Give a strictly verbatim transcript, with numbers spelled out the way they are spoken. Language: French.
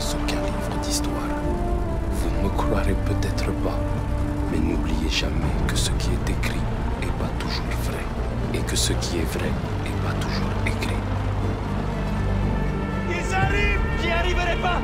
sans aucun livre d'histoire. Vous ne me croirez peut-être pas, mais n'oubliez jamais que ce qui est écrit n'est pas toujours vrai, et que ce qui est vrai n'est pas toujours écrit. Ils arrivent! Qui arriveraient pas!